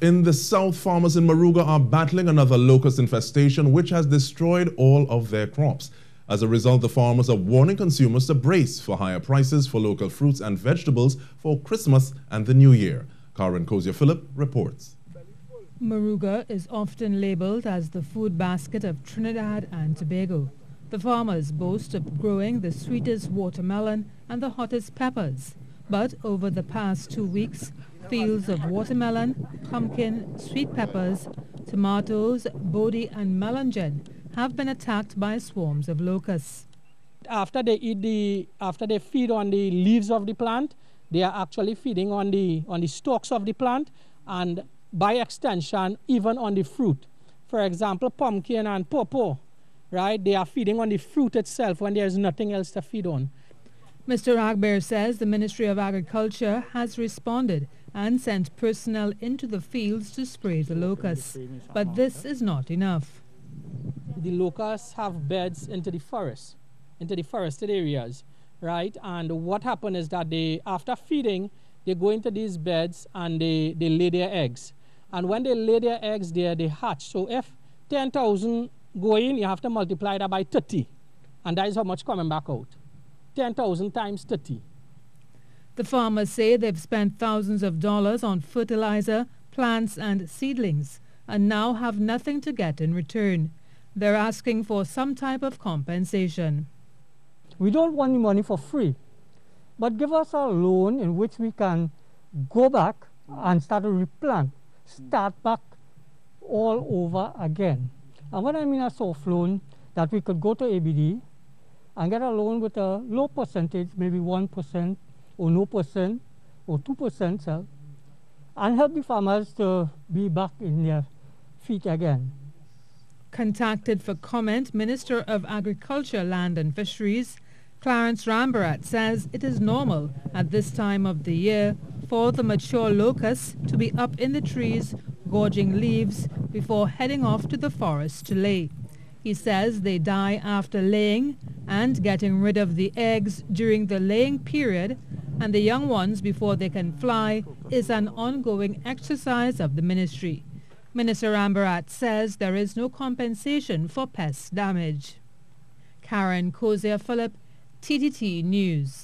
In the south, farmers in Moruga are battling another locust infestation which has destroyed all of their crops. As a result, the farmers are warning consumers to brace for higher prices for local fruits and vegetables for Christmas and the New Year. Karen Cozier Phillip reports. Moruga is often labeled as the food basket of Trinidad and Tobago. The farmers boast of growing the sweetest watermelon and the hottest peppers. But over the past 2 weeks, fields of watermelon, pumpkin, sweet peppers, tomatoes, bodi and melangen have been attacked by swarms of locusts. After they feed on the leaves of the plant, they are actually feeding on the stalks of the plant and by extension, even on the fruit. For example, pumpkin and pawpaw, right? They are feeding on the fruit itself when there is nothing else to feed on. Mr. Ragbear says the Ministry of Agriculture has responded and sent personnel into the fields to spray the locusts. But this is not enough. The locusts have beds into the forested areas, right? And what happens is that after feeding, they go into these beds and they lay their eggs. And when they lay their eggs there, they hatch. So if 10,000 go in, you have to multiply that by 30. And that is how much coming back out. 10,000 times 30. The farmers say they've spent thousands of dollars on fertilizer, plants and seedlings and now have nothing to get in return. They're asking for some type of compensation. We don't want the money for free, but give us a loan in which we can go back and start to replant, start back all over again. And what I mean a soft loan, that we could go to ABD and get a loan with a low percentage, maybe 1% or no percent or 2% cell, and help the farmers to be back in their feet again. Contacted for comment, Minister of Agriculture, Land and Fisheries, Clarence Rambarat says it is normal at this time of the year for the mature locusts to be up in the trees, gorging leaves before heading off to the forest to lay. He says they die after laying and getting rid of the eggs during the laying period and the young ones before they can fly is an ongoing exercise of the ministry. Minister Rambarat says there is no compensation for pest damage. Karen Cozier Phillip, TTT News.